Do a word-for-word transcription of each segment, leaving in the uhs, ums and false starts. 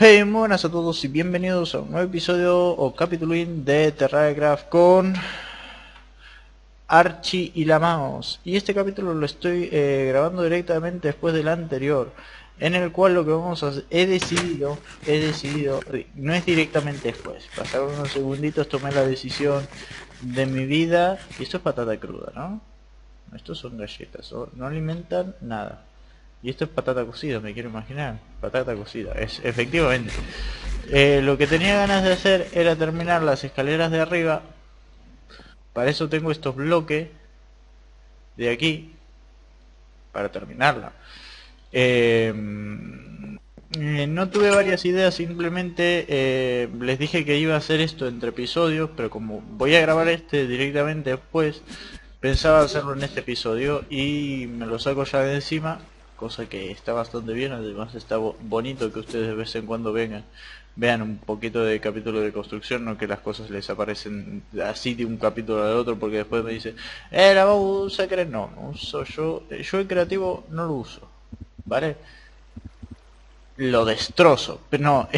Hey, muy buenas a todos y bienvenidos a un nuevo episodio o capítulo de TerrariaCraft con Archie y la Maos. Y este capítulo lo estoy eh, grabando directamente después del anterior, en el cual lo que vamos a hacer, he decidido, he decidido, no es directamente después, pasaron unos segunditos, tomé la decisión de mi vida, y esto es patata cruda, ¿no? Estos son galletas, no, no alimentan nada. Y esto es patata cocida, me quiero imaginar. Patata cocida, es efectivamente. Eh, lo que tenía ganas de hacer era terminar las escaleras de arriba. Para eso tengo estos bloques de aquí. Para terminarla. Eh, eh, no tuve varias ideas, simplemente eh, les dije que iba a hacer esto entre episodios. Pero como voy a grabar este directamente después, pensaba hacerlo en este episodio y me lo saco ya de encima. Cosa que está bastante bien, además está bonito que ustedes de vez en cuando vengan, vean un poquito de capítulo de construcción, no que las cosas les aparecen así de un capítulo al otro, porque después me dicen, eh, la voz usa creativo, no, no uso yo, yo el creativo no lo uso, ¿vale? Lo destrozo, pero no,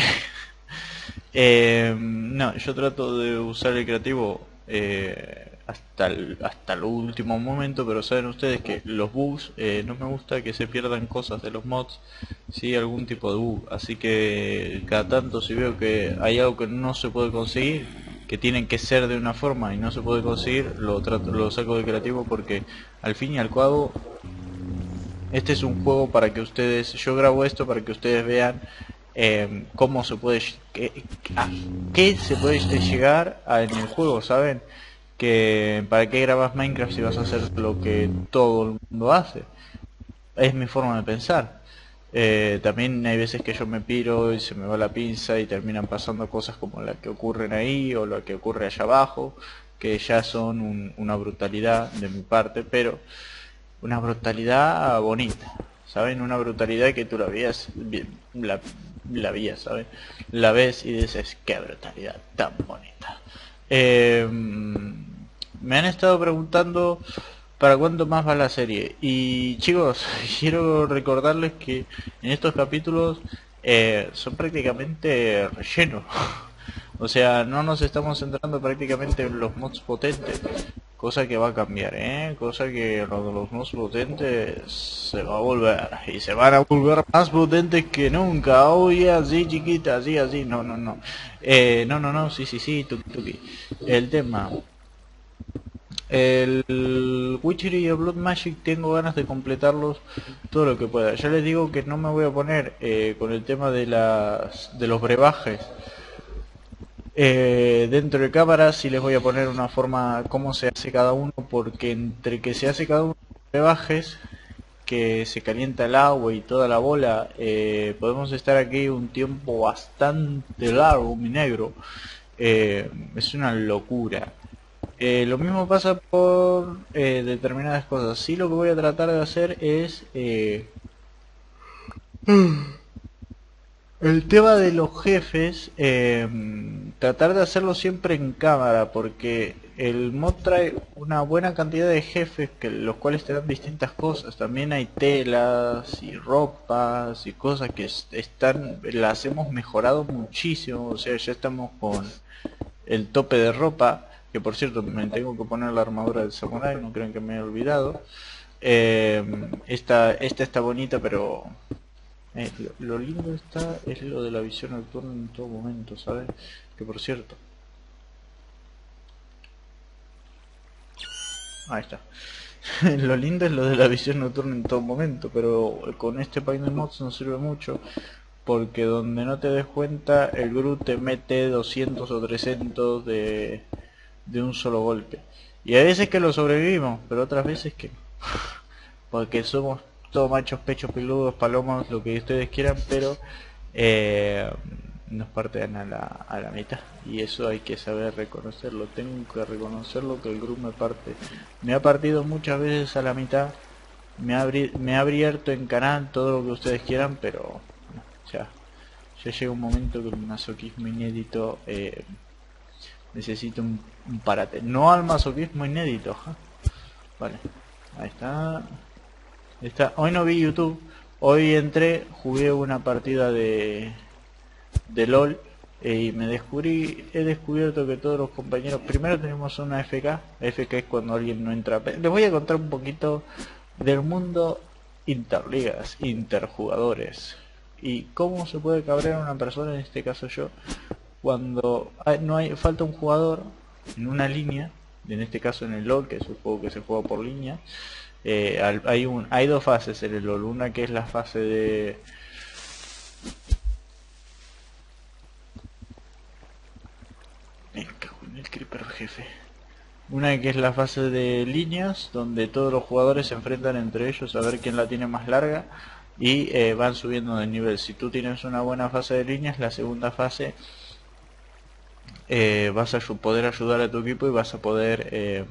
eh, no, yo trato de usar el creativo eh, hasta el, hasta el último momento, pero saben ustedes que los bugs, eh, no me gusta que se pierdan cosas de los mods, si sí, algún tipo de bug, así que cada tanto si veo que hay algo que no se puede conseguir, que tienen que ser de una forma y no se puede conseguir, lo trato, lo saco de creativo, porque al fin y al cabo este es un juego para que ustedes, yo grabo esto para que ustedes vean eh, cómo se puede, qué, a qué se puede llegar a, en el juego, ¿saben? Que para qué grabas Minecraft si vas a hacer lo que todo el mundo hace. Es mi forma de pensar. Eh, también hay veces que yo me piro y se me va la pinza y terminan pasando cosas como las que ocurren ahí o la que ocurre allá abajo, que ya son un, una brutalidad de mi parte, pero una brutalidad bonita, ¿saben? Una brutalidad que tú la veas, la, la veas, ¿saben? La ves y dices, qué brutalidad tan bonita. Eh, me han estado preguntando para cuándo más va la serie. Y chicos, quiero recordarles que en estos capítulos eh, son prácticamente relleno. O sea, no nos estamos centrando prácticamente en los mods potentes. Cosa que va a cambiar, ¿eh? Cosa que los, los mods potentes se va a volver. Y se van a volver más potentes que nunca. Oye, así chiquita, así, así. No, no, no. Eh, no, no, no. Sí, sí, sí. Tuki, tuki. El tema... El Witchery y el Blood Magic tengo ganas de completarlos todo lo que pueda. Ya les digo que no me voy a poner eh, con el tema de las de los brebajes eh, dentro de cámara. Sí les voy a poner una forma cómo se hace cada uno, porque entre que se hace cada uno de los brebajes, que se calienta el agua y toda la bola, eh, podemos estar aquí un tiempo bastante largo, mi negro. Eh, es una locura. Eh, lo mismo pasa por eh, determinadas cosas. Sí, lo que voy a tratar de hacer es eh, el tema de los jefes, eh, tratar de hacerlo siempre en cámara, porque el mod trae una buena cantidad de jefes que los cuales te dan distintas cosas. También hay telas y ropas y cosas que están, las hemos mejorado muchísimo. O sea, ya estamos con el tope de ropa. Que por cierto, me tengo que poner la armadura del samurai, no crean que me he olvidado. Eh, esta, esta está bonita, pero eh, lo, lo lindo está es lo de la visión nocturna en todo momento, ¿sabes? Que por cierto... Ahí está. Lo lindo es lo de la visión nocturna en todo momento, pero con este pack de mods no sirve mucho. Porque donde no te des cuenta, el Gru te mete doscientos o trescientos de... de un solo golpe, y a veces que lo sobrevivimos, pero otras veces que no, porque somos todos machos, pechos peludos, palomas, lo que ustedes quieran, pero eh, nos parten a la, a la mitad, y eso hay que saber reconocerlo. Tengo que reconocerlo, que el grupo me parte, me ha partido muchas veces a la mitad, me ha, me ha abierto en canal, todo lo que ustedes quieran, pero bueno, ya, ya llega un momento que el masoquismo inédito eh, necesito un, un parate. No al masoquismo inédito, ¿eh? Vale, ahí está. Está. Hoy no vi YouTube. Hoy entré, jugué una partida de de LOL eh, y me descubrí, he descubierto que todos los compañeros, primero tenemos una F K, F K es cuando alguien no entra. Les voy a contar un poquito del mundo interligas, interjugadores, y cómo se puede cabrear una persona, en este caso yo, cuando hay, no hay, falta un jugador en una línea, en este caso en el LOL, que es un juego que se juega por línea. Eh, hay un hay dos fases en el LOL, una que es la fase de me cago en el creeper jefe, una que es la fase de líneas, donde todos los jugadores se enfrentan entre ellos a ver quién la tiene más larga y eh, van subiendo de nivel. Si tú tienes una buena fase de líneas, la segunda fase eh, vas a poder ayudar a tu equipo y vas a poder eh,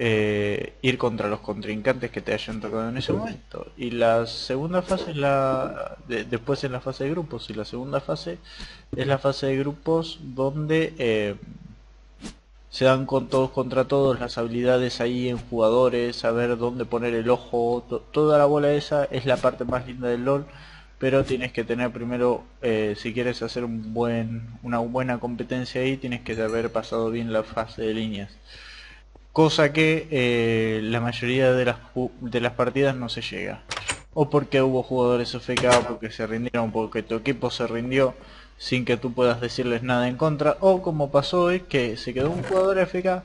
Eh, ir contra los contrincantes que te hayan tocado en ese momento. Y la segunda fase es la de, después es la fase de grupos, y la segunda fase es la fase de grupos donde eh, se dan con todos contra todos, las habilidades ahí en jugadores, saber dónde poner el ojo, to, toda la bola esa. Es la parte más linda del LOL, pero tienes que tener primero, eh, si quieres hacer un buen una buena competencia ahí, tienes que haber pasado bien la fase de líneas. Cosa que eh, la mayoría de las, de las partidas no se llega. O porque hubo jugadores F K, o porque se rindieron, porque tu equipo se rindió sin que tú puedas decirles nada en contra. O como pasó hoy, que se quedó un jugador F K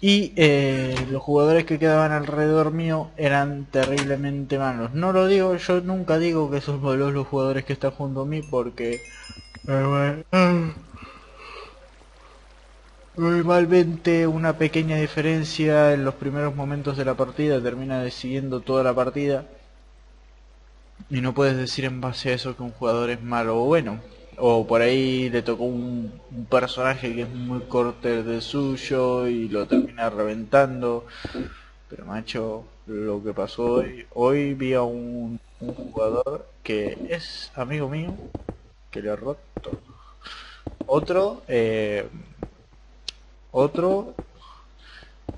y eh, los jugadores que quedaban alrededor mío eran terriblemente malos. No lo digo, yo nunca digo que son malos los jugadores que están junto a mí, porque... Eh, bueno. Normalmente una pequeña diferencia en los primeros momentos de la partida termina decidiendo toda la partida, y no puedes decir en base a eso que un jugador es malo o bueno. O por ahí le tocó un, un personaje que es muy corte del suyo y lo termina reventando. Pero macho, lo que pasó hoy, hoy vi a un, un jugador que es amigo mío, que le ha roto. Otro... Eh, Otro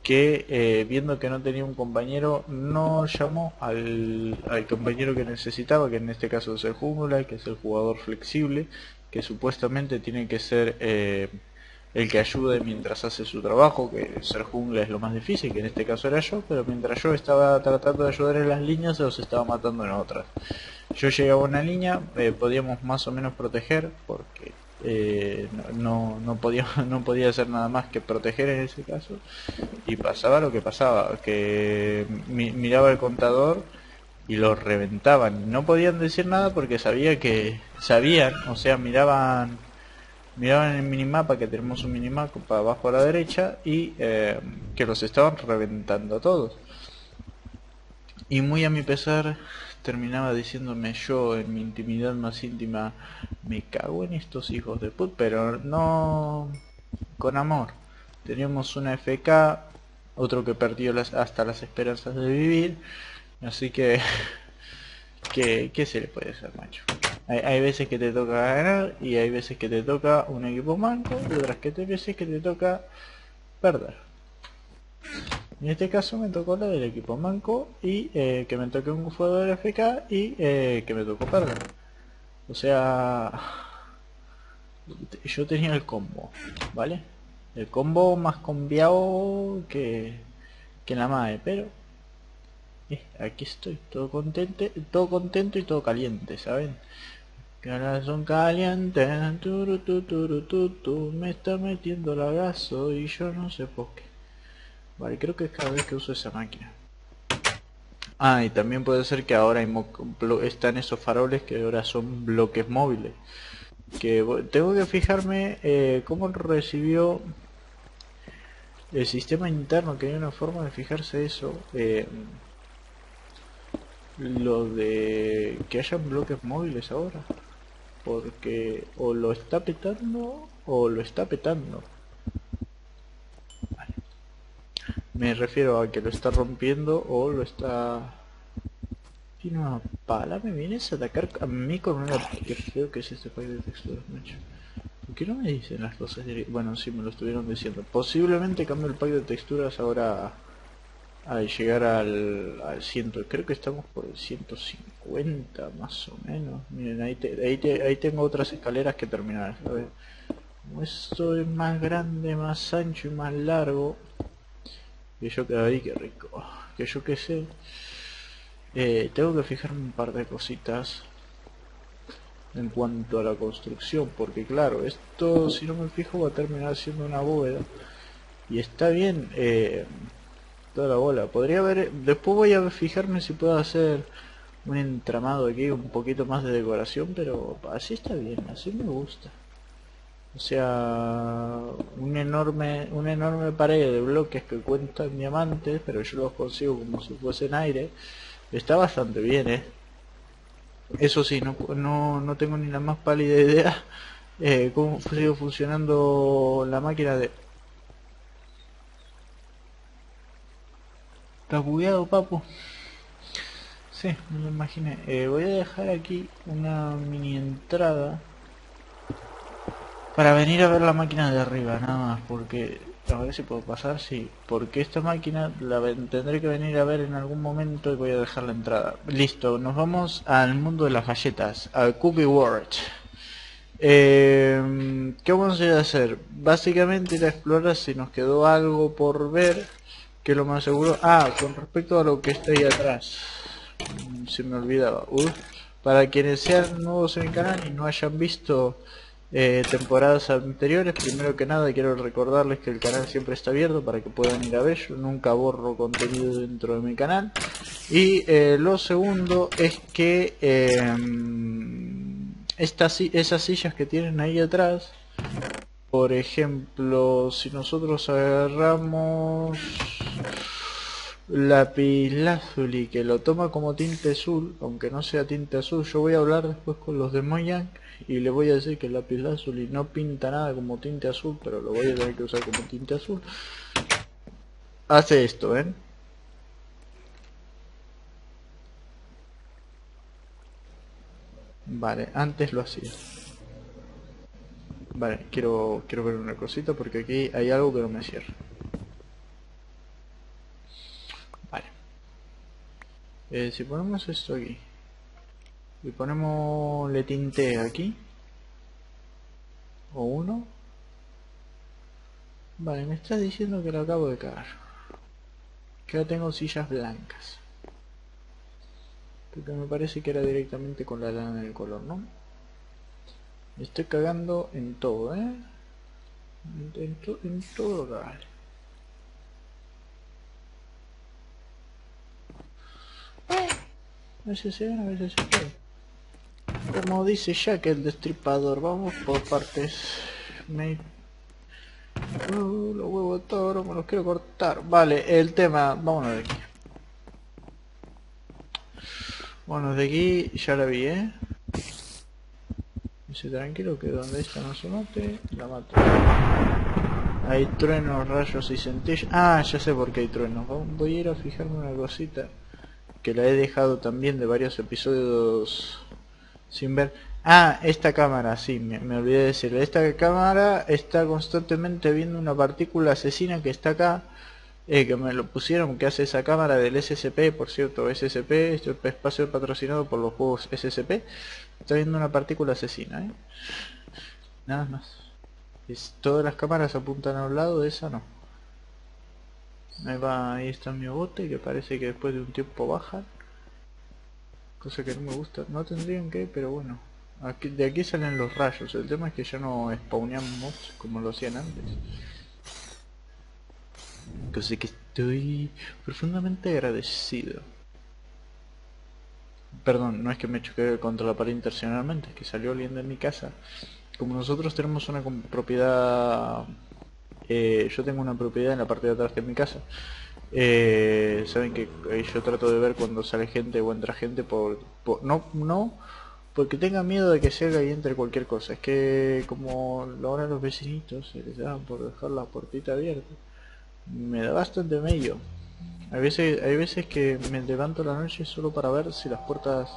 que eh, viendo que no tenía un compañero, no llamó al, al compañero que necesitaba, que en este caso es el jungla, que es el jugador flexible, que supuestamente tiene que ser eh, el que ayude mientras hace su trabajo, que ser jungla es lo más difícil, que en este caso era yo, pero mientras yo estaba tratando de ayudar en las líneas, se los estaba matando en otras. Yo llegaba a una línea, eh, podíamos más o menos proteger, porque... Eh, no, no, no, podía, no podía hacer nada más que proteger en ese caso, y pasaba lo que pasaba, que mi, miraba el contador y los reventaban, y no podían decir nada porque sabía que sabían, o sea, miraban miraban el minimapa, que tenemos un minimapa para abajo a la derecha, y eh, que los estaban reventando a todos. Y muy a mi pesar terminaba diciéndome yo en mi intimidad más íntima, me cago en estos hijos de puta, pero no con amor. Teníamos una F K, otro que perdió las, hasta las esperanzas de vivir, así que, que ¿qué se le puede hacer, macho? Hay, hay veces que te toca ganar, y hay veces que te toca un equipo manco, y otras que te veces que te toca perder. En este caso me tocó la del equipo manco, y eh, que me toque un jugador F K, y eh, que me tocó perder. O sea, yo tenía el combo, ¿vale? El combo más combiado que, que la madre, pero eh, aquí estoy, todo contento, todo contento y todo caliente, ¿saben? Corazón caliente, turu, turu, turu, turu, me está metiendo el abrazo y yo no sé por qué. Vale, creo que es cada vez que uso esa máquina. Ah, y también puede ser que ahora hay están esos faroles que ahora son bloques móviles. Que tengo que fijarme eh, cómo recibió el sistema interno, que hay una forma de fijarse eso. Eh, lo de que hayan bloques móviles ahora. Porque o lo está petando o lo está petando. Me refiero a que lo está rompiendo o lo está... Tiene una pala, me vienes a atacar a mí con una... Qué feo que es este pack de texturas, macho. ¿Por qué no me dicen las cosas? Bueno, sí, me lo estuvieron diciendo. Posiblemente cambie el pack de texturas ahora al llegar al, al cien, creo que estamos por el ciento cincuenta más o menos. Miren, ahí, te, ahí, te, ahí tengo otras escaleras que terminar. A ver, como esto es más grande, más ancho y más largo, que yo que ahí, que rico, que yo que sé. Eh, tengo que fijarme un par de cositas en cuanto a la construcción, porque claro, esto si no me fijo va a terminar siendo una bóveda. Y está bien, eh, toda la bola. Podría haber, después voy a fijarme si puedo hacer un entramado aquí, un poquito más de decoración, pero así está bien, así me gusta. O sea, un enorme, una enorme pared de bloques que cuentan diamantes, pero yo los consigo como si fuesen aire. Está bastante bien, eh. Eso sí, no, no, no tengo ni la más pálida idea eh, cómo sigue funcionando la máquina de... ¿Estás bugueado, papu? Sí, no me imaginé. Eh, voy a dejar aquí una mini entrada para venir a ver la máquina de arriba, nada más, porque... A ver si puedo pasar, sí, porque esta máquina la tendré que venir a ver en algún momento y voy a dejar la entrada. Listo, nos vamos al mundo de las galletas, al Cookie World. Eh, ¿Qué vamos a hacer? Básicamente ir a explorar si nos quedó algo por ver, que lo más seguro... Ah, con respecto a lo que está ahí atrás, se me olvidaba. Uf. Para quienes sean nuevos en el canal y no hayan visto... Eh, temporadas anteriores, primero que nada quiero recordarles que el canal siempre está abierto para que puedan ir a ver, yo nunca borro contenido dentro de mi canal. Y eh, lo segundo es que eh, estas, esas sillas que tienen ahí atrás, por ejemplo, si nosotros agarramos Lapis Lazuli, que lo toma como tinte azul, aunque no sea tinte azul, yo voy a hablar después con los de Moyang y le voy a decir que el Lapis Lazuli no pinta nada como tinte azul, pero lo voy a tener que usar como tinte azul. Hace esto, ¿ven? Vale, antes lo hacía. Vale, quiero, quiero ver una cosita porque aquí hay algo que no me cierra. Eh, si ponemos esto aquí y ponemos le tinte aquí o uno, vale, me estás diciendo que lo acabo de cagar, que ahora tengo sillas blancas, porque me parece que era directamente con la lana del color, ¿no? Me estoy cagando en todo, ¿eh? En, en, to, en todo lo cagaré. A veces se ven, a veces se puede. Como dice Jack el Destripador, vamos por partes. Me... Uh, los huevos de toro, me los quiero cortar. Vale, el tema, vámonos de aquí. Vámonos de aquí, ya la vi, eh. Dice tranquilo que donde esta no se mate, la mato. Hay truenos, rayos y centellas. Ah, ya sé por qué hay truenos. Voy a ir a fijarme una cosita que la he dejado también de varios episodios sin ver. Ah, esta cámara, sí, me, me olvidé de decirle. Esta cámara está constantemente viendo una partícula asesina que está acá, eh, que me lo pusieron, que hace esa cámara del S C P, por cierto, S C P, este espacio patrocinado por los juegos S C P. Está viendo una partícula asesina, ¿eh? Nada más. Es, todas las cámaras apuntan a un lado, de esa no. Ahí va, ahí está mi bote, que parece que después de un tiempo bajan. Cosa que no me gusta, no tendrían que, pero bueno. Aquí, de aquí salen los rayos, el tema es que ya no spawneamos como lo hacían antes. Cosa que estoy profundamente agradecido. Perdón, no es que me choqué contra la pared intencionalmente, es que salió alguien de mi casa. Como nosotros tenemos una propiedad... Eh, yo tengo una propiedad en la parte de atrás de mi casa. Eh, Saben que yo trato de ver cuando sale gente o entra gente por, por... No, no, porque tenga miedo de que salga y entre cualquier cosa. Es que como ahora los vecinitos se les dan por dejar la puertita abierta, me da bastante medio. Hay veces, hay veces que me levanto la noche solo para ver si las puertas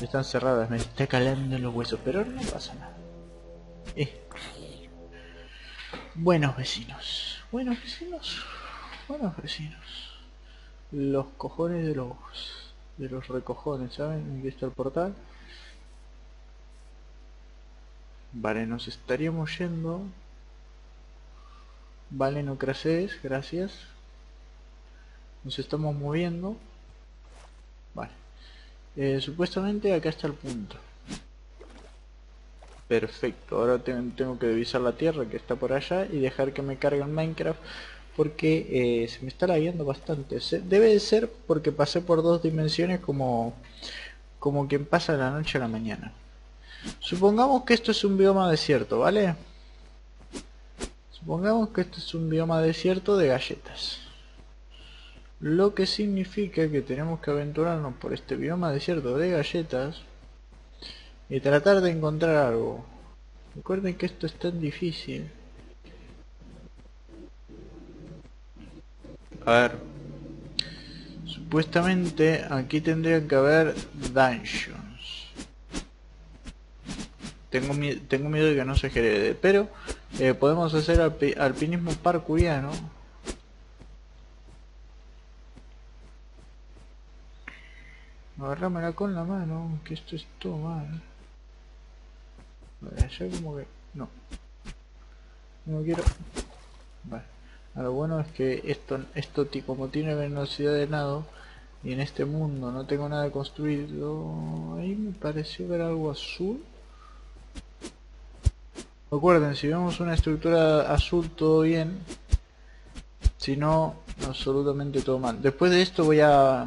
están cerradas. Me está calando en los huesos, pero no pasa nada. Eh. Buenos vecinos, buenos vecinos, buenos vecinos. los cojones de los de los recojones, ¿saben? Aquí está el portal. Vale, nos estaríamos yendo. Vale, no crases, gracias. Nos estamos moviendo. Vale. Eh, supuestamente acá está el punto. Perfecto, ahora te tengo que divisar la tierra que está por allá y dejar que me cargue el Minecraft porque eh, se me está lagueando bastante. Se debe de ser porque pasé por dos dimensiones como, como quien pasa de la noche a la mañana. Supongamos que esto es un bioma desierto, ¿vale? Supongamos que esto es un bioma desierto de galletas. Lo que significa que tenemos que aventurarnos por este bioma desierto de galletas y tratar de encontrar algo. Recuerden que esto es tan difícil. A ver. Supuestamente aquí tendrían que haber dungeons. Tengo, mi tengo miedo de que no se genere, pero eh, podemos hacer alp alpinismo parkouriano. Agarrámela con la mano, que esto es todo mal. Vale, allá como que... no. No quiero... Vale. Lo bueno es que esto, esto como tiene velocidad de nado, y en este mundo no tengo nada construido... Ahí me pareció ver algo azul. Recuerden, si vemos una estructura azul, todo bien. Si no, absolutamente todo mal. Después de esto voy a...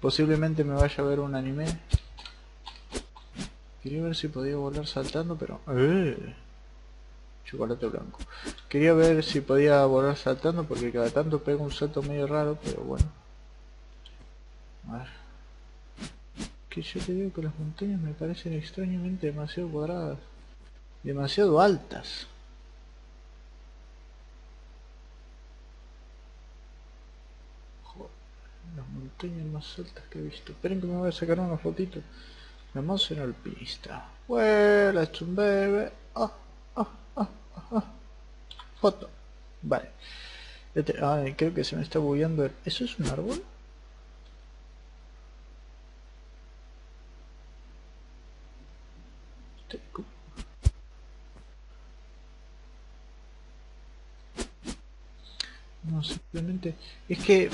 posiblemente me vaya a ver un anime. Quería ver si podía volar saltando, pero... ¡Eh! Chocolate blanco. Quería ver si podía volar saltando porque cada tanto pego un salto medio raro, pero bueno. A ver. Que yo te digo que las montañas me parecen extrañamente demasiado cuadradas. Demasiado altas. Montañas más altas que he visto. Esperen que me voy a sacar una fotito. Me vamos en alpinista. Well, it's un bebé. Ah, ah, ah, ah. Foto. Vale. Ay, creo que se me está bugueando el... ¿Eso es un árbol? No, simplemente... es que...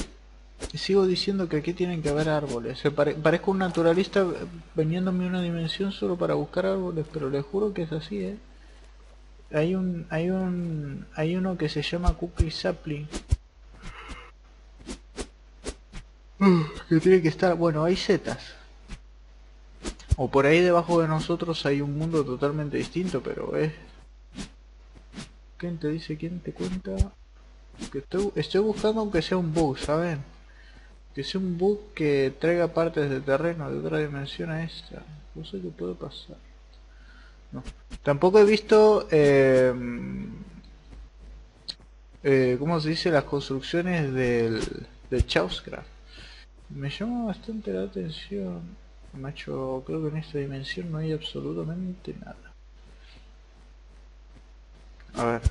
sigo diciendo que aquí tienen que haber árboles. Pare parezco un naturalista veniéndome una dimensión solo para buscar árboles, pero les juro que es así, ¿eh? Hay un, hay un, hay uno que se llama Cookie Sapling. Que tiene que estar, bueno, hay setas. O por ahí debajo de nosotros hay un mundo totalmente distinto, pero es... ¿quién te dice? ¿Quién te cuenta? Que estoy, estoy buscando aunque sea un bug, ¿saben? Que sea un bug que traiga partes de terreno de otra dimensión a esta. No sé qué puede pasar. No. Tampoco he visto... Eh, eh, ¿cómo se dice? Las construcciones del... de Craft. Me llama bastante la atención. Macho, creo que en esta dimensión no hay absolutamente nada. A ver.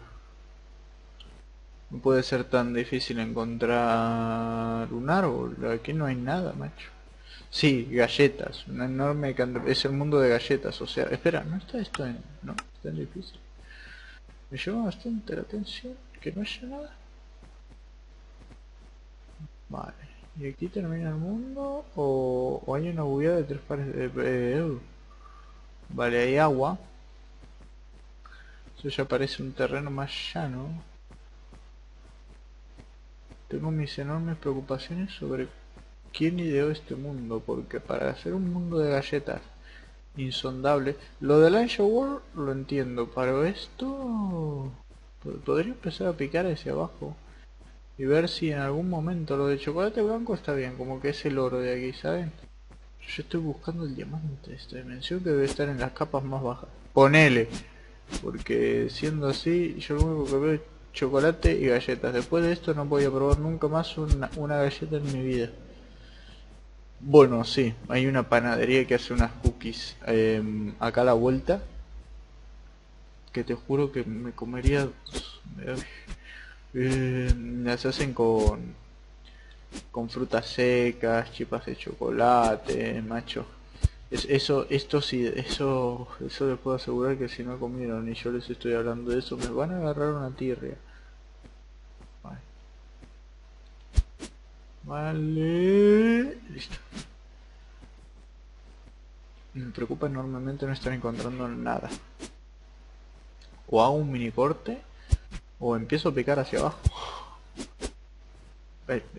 No puede ser tan difícil encontrar un árbol. Aquí no hay nada, macho. Sí, galletas. Una enorme cantidad. Es el mundo de galletas. O sea, espera, no está esto en... no, es tan difícil. Me llama bastante la atención que no haya nada. Vale. ¿Y aquí termina el mundo? ¿O, o hay una bugueada de tres pares de... Eh, vale, hay agua. Eso ya parece un terreno más llano. Tengo mis enormes preocupaciones sobre quién ideó este mundo, porque para hacer un mundo de galletas insondable... Lo del Age of War lo entiendo, pero esto... podría empezar a picar hacia abajo y ver si en algún momento lo de chocolate blanco está bien, como que es el oro de aquí, ¿saben? Yo estoy buscando el diamante de esta dimensión que debe estar en las capas más bajas. ¡Ponele! Porque siendo así, yo lo único que veo es chocolate y galletas. Después de esto no voy a probar nunca más una, una galleta en mi vida. Bueno, sí, hay una panadería que hace unas cookies eh, acá a la vuelta, que te juro que me comería... Eh, eh, las hacen con... con frutas secas, chipas de chocolate, macho. Es, eso, esto sí, eso, eso les puedo asegurar que si no comieron y yo les estoy hablando de eso, me van a agarrar una tirria. Vale. Vale. Listo. Me preocupa enormemente no estar encontrando nada. O hago un mini corte, o empiezo a picar hacia abajo.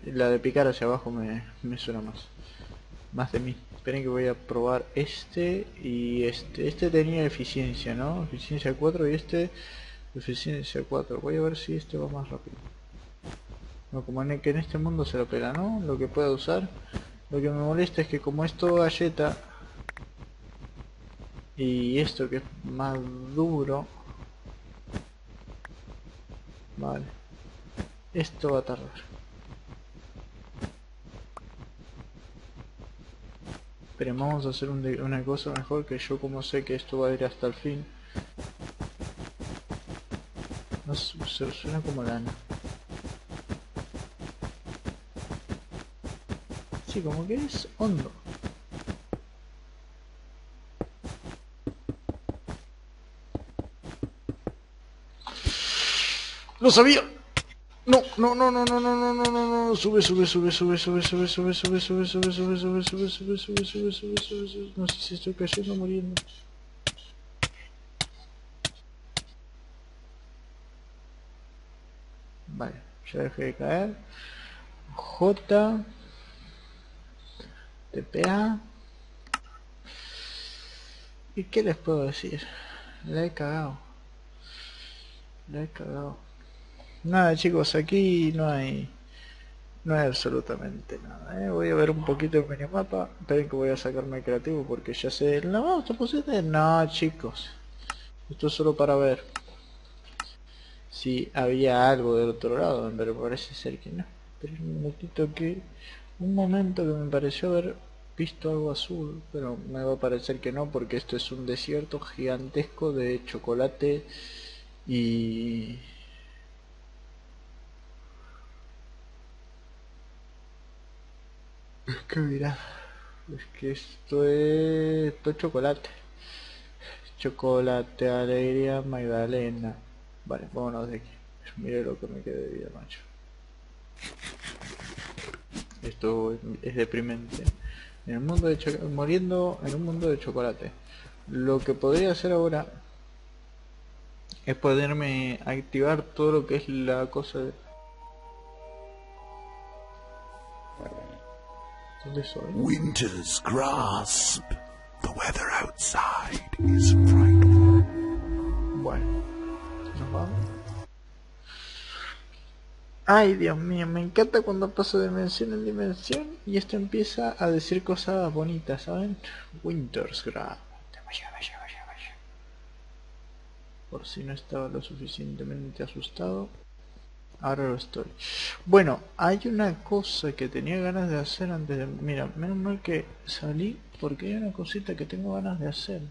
La de picar hacia abajo me, me suena más. Más de mí. Esperen que voy a probar este y este. Este tenía eficiencia, ¿no? Eficiencia cuatro y este eficiencia cuatro. Voy a ver si este va más rápido. No, como en, que en este mundo se lo pela, ¿no? Lo que pueda usar. Lo que me molesta es que como es todo galleta y esto que es más duro. Vale. Esto va a tardar. Pero vamos a hacer un de una cosa mejor, que yo como sé que esto va a ir hasta el fin. No su su suena como lana. Sí, como que es hondo. ¡Lo sabía! No, no, no, no, no, no, no, no, no, no, sube, sube, sube, sube, sube, sube, sube, sube, sube, sube, sube, sube, sube, sube, sube, sube, sube, sube, no sé si estoy cayendo o muriendo. Vale, ya dejé de caer. J T P A. ¿Y qué les puedo decir? La he cagado. La he cagado. Nada, chicos, aquí no hay no hay absolutamente nada, ¿eh? Voy a ver un poquito el minimapa. Esperen que voy a sacarme el creativo porque ya sé. No, esto posible. No, chicos, esto es solo para ver si había algo del otro lado, pero parece ser que no. Esperen un minutito, que un momento que me pareció haber visto algo azul, pero me va a parecer que no, porque esto es un desierto gigantesco de chocolate y es que mirá, es que esto es todo chocolate. Chocolate, alegría, magdalena. Vale, vámonos de aquí. Mire lo que me quedé de vida, macho. Esto es, es deprimente. En el mundo de chocolate, muriendo en un mundo de chocolate. Lo que podría hacer ahora es poderme activar todo lo que es la cosa de... Winter's grasp. The weather outside is frightful. Bueno, nos vamos. Ay, Dios mío, me encanta cuando paso de dimensión en dimensión y esto empieza a decir cosas bonitas, ¿saben? Winter's grasp. Vaya, vaya, vaya, vaya. Por si no estaba lo suficientemente asustado. Ahora lo estoy. Bueno, hay una cosa que tenía ganas de hacer antes de... Mira, menos mal que salí, porque hay una cosita que tengo ganas de hacer,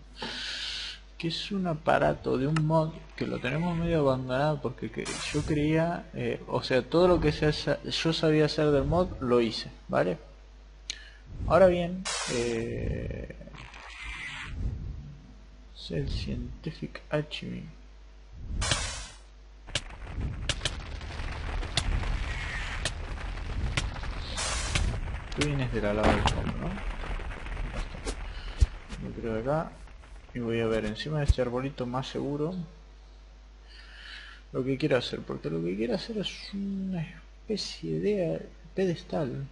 que es un aparato de un mod que lo tenemos medio abandonado, porque que yo creía... Eh, o sea, todo lo que se hace, yo sabía hacer del mod, lo hice, ¿vale? Ahora bien, eh, es el Scientific H V. Tú vienes de la lava del fondo, ¿no? Me creo de acá. Y voy a ver encima de este arbolito más seguro lo que quiero hacer, porque lo que quiero hacer es una especie de pedestal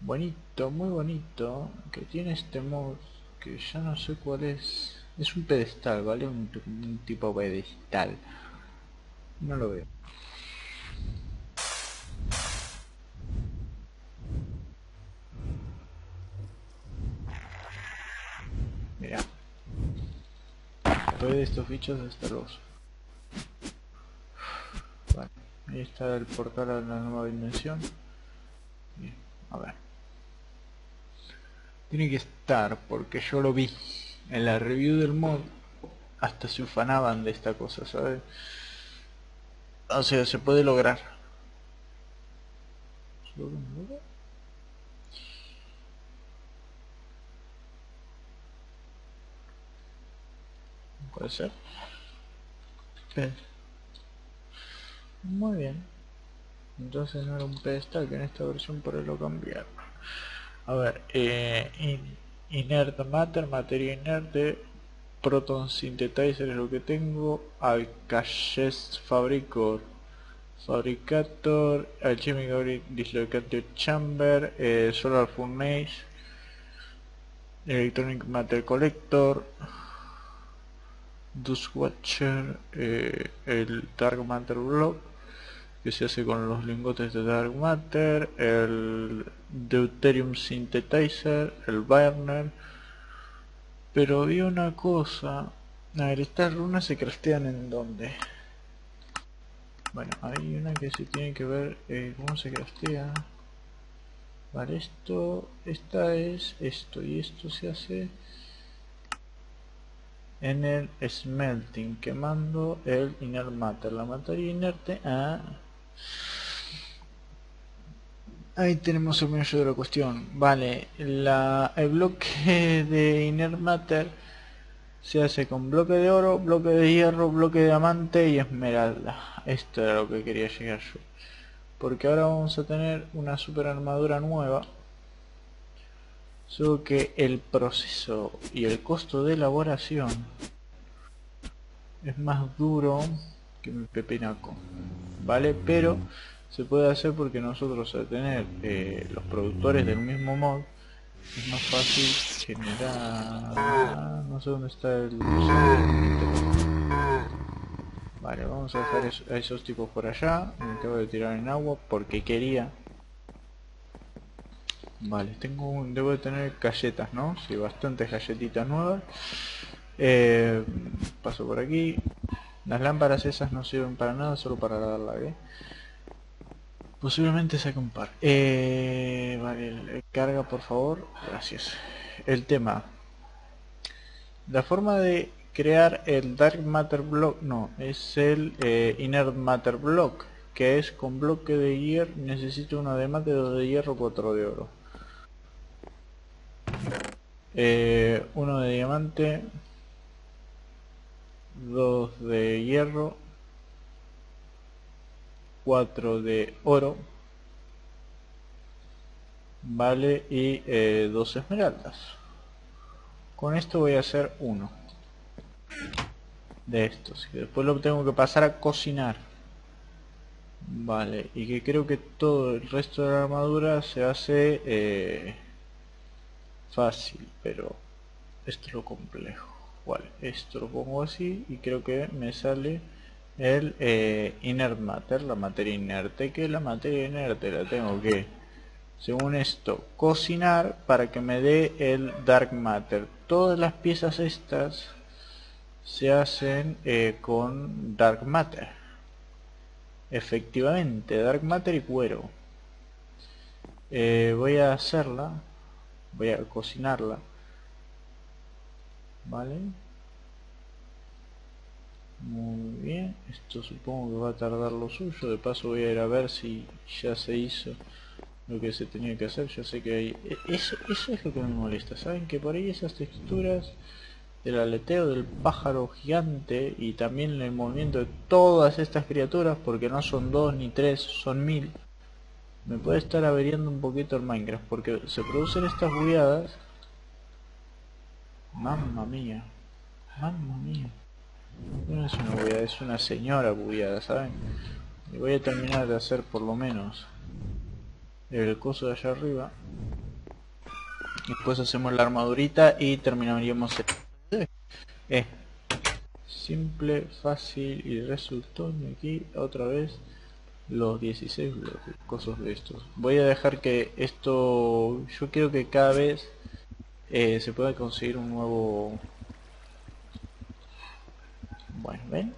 bonito, muy bonito, que tiene este mod, que ya no sé cuál es. Es un pedestal, ¿vale? Un, un tipo pedestal. No lo veo. Mira, estoy de estos bichos hasta los... Bueno, ahí está el portal a la nueva dimensión. Bien, a ver. Tiene que estar, porque yo lo vi en la review del mod. Hasta se ufanaban de esta cosa, ¿sabes? O sea, se puede lograr. nueve. Puede ser. P. Muy bien. Entonces no era un pedestal, que en esta versión por eso lo cambiaron. A ver, eh, in, inert matter, materia inerte, proton synthetizer es lo que tengo, alcaches fabricor, fabricator, alchemic dislocatio chamber, eh, solar furnace, electronic matter collector, Dust Watcher, eh, el Dark Matter Block, que se hace con los lingotes de Dark Matter, el Deuterium Synthetizer, el Burner. Pero vi una cosa. A ver, estas runas se craftean en dónde. Bueno, hay una que se tiene que ver eh, cómo se craftea. Vale, esto, esta es esto, y esto se hace en el smelting, quemando el inert matter, la materia inerte. Ah, ahí tenemos el meollo de la cuestión. Vale, la, el bloque de inert matter se hace con bloque de oro, bloque de hierro, bloque de diamante y esmeralda. Esto era lo que quería llegar yo, porque ahora vamos a tener una super armadura nueva. Solo que el proceso y el costo de elaboración es más duro que mi pepinaco, ¿vale? Pero se puede hacer porque nosotros, al tener eh, los productores del mismo mod, es más fácil generar... No sé dónde está el... Vale, vamos a dejar eso, a esos tipos por allá. Me acabo de tirar en agua porque quería... Vale, tengo un, debo de tener galletas, ¿no? Sí, bastantes galletitas nuevas. Eh, paso por aquí. Las lámparas esas no sirven para nada, solo para dar la ¿eh? Posiblemente saque un par. Eh, vale, carga por favor. Gracias. El tema. La forma de crear el Dark Matter Block, no, es el eh, Inert Matter Block, que es con bloque de hierro. Necesito uno de mate, dos de hierro, cuatro de oro. Eh, uno de diamante, dos de hierro, cuatro de oro, vale, y eh, dos esmeraldas. Con esto voy a hacer uno de estos, que después lo tengo que pasar a cocinar. Vale, y que creo que todo el resto de la armadura se hace eh, fácil, pero esto es lo complejo. Vale, esto lo pongo así y creo que me sale el eh, inert matter, la materia inerte, que la materia inerte la tengo que, según esto, cocinar para que me dé el dark matter. Todas las piezas estas se hacen eh, con dark matter, efectivamente, dark matter y cuero. Eh, voy a hacerla. Voy a cocinarla. Vale. Muy bien. Esto supongo que va a tardar lo suyo. De paso voy a ir a ver si ya se hizo lo que se tenía que hacer. Ya sé que hay... Eso, eso es lo que me molesta. Saben que por ahí esas texturas del aleteo del pájaro gigante y también el movimiento de todas estas criaturas, porque no son dos ni tres, son mil, me puede estar averiando un poquito el Minecraft, porque se producen estas bugueadas. Mamma mía, mamma mía. No es una bugueada, es una señora bugueada, ¿saben? Y voy a terminar de hacer por lo menos el coso de allá arriba. Después hacemos la armadurita y terminaríamos el... eh. Simple, fácil y resultó. Y aquí otra vez los dieciséis bloques, cosas de estos. Voy a dejar que esto, yo creo que cada vez eh, se pueda conseguir un nuevo... Bueno, ven,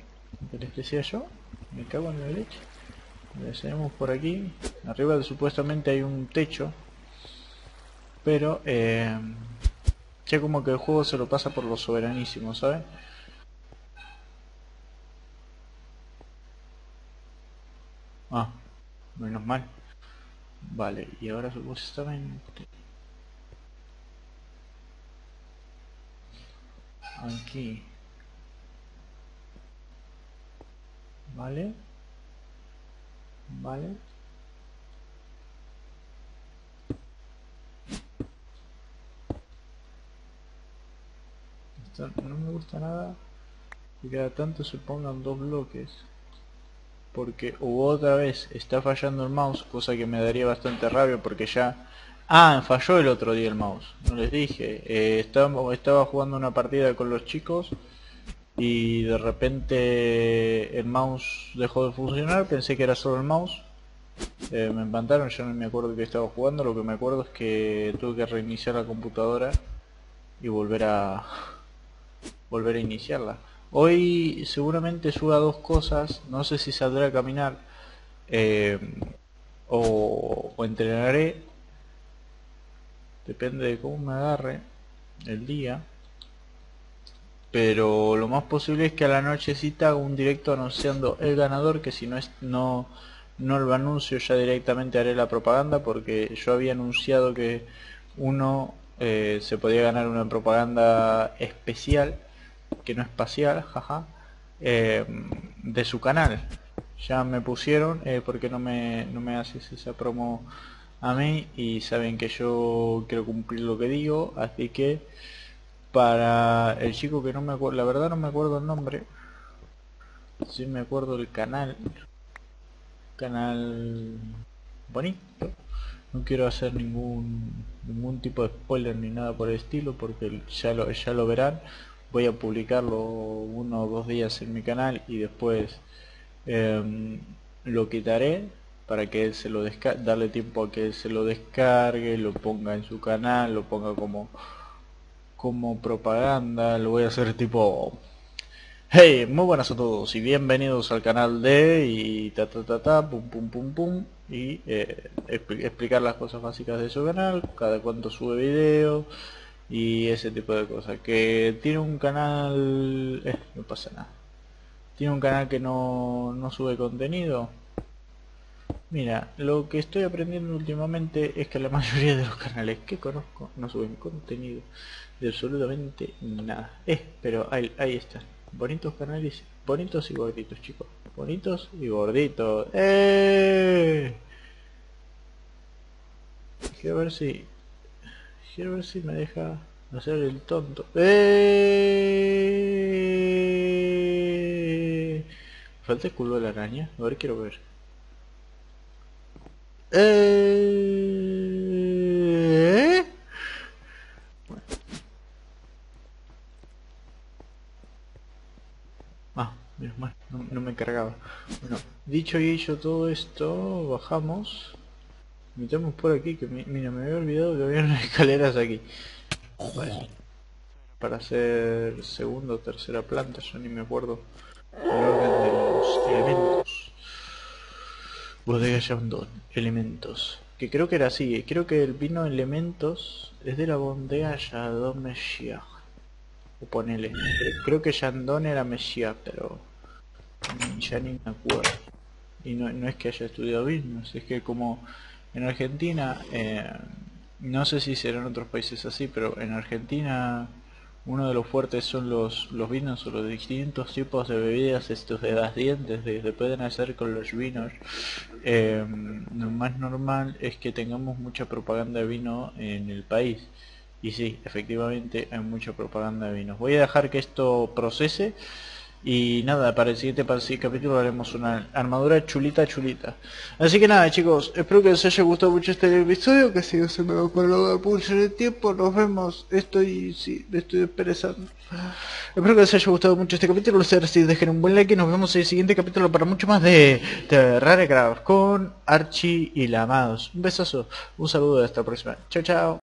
¿qué les decía yo? Me cago en la leche. Le hacemos por aquí, arriba supuestamente hay un techo, pero eh, ya como que el juego se lo pasa por lo soberanísimo, ¿sabes? Ah, menos mal. Vale, y ahora supuestamente aquí. Vale. Vale. Esto no me gusta nada. Y cada tanto se pongan dos bloques. Porque u otra vez está fallando el mouse, cosa que me daría bastante rabia porque ya... Ah, falló el otro día el mouse, no les dije. Eh, estaba, estaba jugando una partida con los chicos y de repente el mouse dejó de funcionar, pensé que era solo el mouse. Eh, me espantaron, ya no me acuerdo que estaba jugando, lo que me acuerdo es que tuve que reiniciar la computadora y volver a... volver a iniciarla. Hoy seguramente suba dos cosas, no sé si saldré a caminar eh, o, o entrenaré. Depende de cómo me agarre el día. Pero lo más posible es que a la nochecita haga un directo anunciando el ganador. Que si no, es, no, no lo anuncio ya directamente haré la propaganda. Porque yo había anunciado que uno eh, se podía ganar una propaganda especial. Que no espacial, jaja. Eh, de su canal. Ya me pusieron. Eh, porque no me, no me haces esa promo a mí, y saben que yo quiero cumplir lo que digo, así que para el chico que no me acuerdo, la verdad no me acuerdo el nombre, sí me acuerdo el canal, canal bonito, no quiero hacer ningún ningún tipo de spoiler ni nada por el estilo porque ya lo, ya lo verán, voy a publicarlo uno o dos días en mi canal y después eh, lo quitaré para que él se lo descargue, darle tiempo a que él se lo descargue, lo ponga en su canal, lo ponga como como propaganda, lo voy a hacer tipo hey, muy buenas a todos y bienvenidos al canal de y ta ta ta ta, pum pum pum pum y eh, expl explicar las cosas básicas de su canal, cada cuánto sube video y ese tipo de cosas, que tiene un canal, eh, no pasa nada, tiene un canal que no, no sube contenido. Mira, lo que estoy aprendiendo últimamente es que la mayoría de los canales que conozco no suben contenido de absolutamente nada. Eh, pero ahí, ahí están. Bonitos canales, bonitos y gorditos, chicos. Bonitos y gorditos. ¡Eh! Quiero ver si... Quiero ver si me deja hacer el tonto. ¡Eh! Falta el culo de la araña. A ver, quiero ver. Eh... Bueno. Ah, menos mal, no, no me cargaba. Bueno, dicho y hecho todo esto, bajamos. Metemos por aquí, que mi, mira, me había olvidado que había unas escaleras aquí. Vale. Para hacer segunda o tercera planta, yo ni me acuerdo el orden de los elementos. Bodega Yandón, elementos. Que creo que era así, creo que el vino elementos es de la bodega Yandón Meshia. O ponele. Creo que Yandón era Meshia, pero ya ni me acuerdo. Y no, no es que haya estudiado business, es que como en Argentina, eh, no sé si será en otros países así, pero en Argentina uno de los fuertes son los, los vinos o los distintos tipos de bebidas estos de las dientes que se pueden hacer con los vinos. Eh, lo más normal es que tengamos mucha propaganda de vino en el país. Y sí, efectivamente hay mucha propaganda de vinos. Voy a dejar que esto procese. Y nada, para el siguiente, para el siguiente capítulo haremos una armadura chulita chulita. Así que nada chicos, espero que les haya gustado mucho este episodio, que si no se me va por la pulsa de tiempo, nos vemos, estoy, sí, estoy esperando. Espero que les haya gustado mucho este capítulo, si dejen un buen like y nos vemos en el siguiente capítulo para mucho más de TerrariaCraft con Archie y Lamados. Un besazo, un saludo, hasta la próxima, chao chao.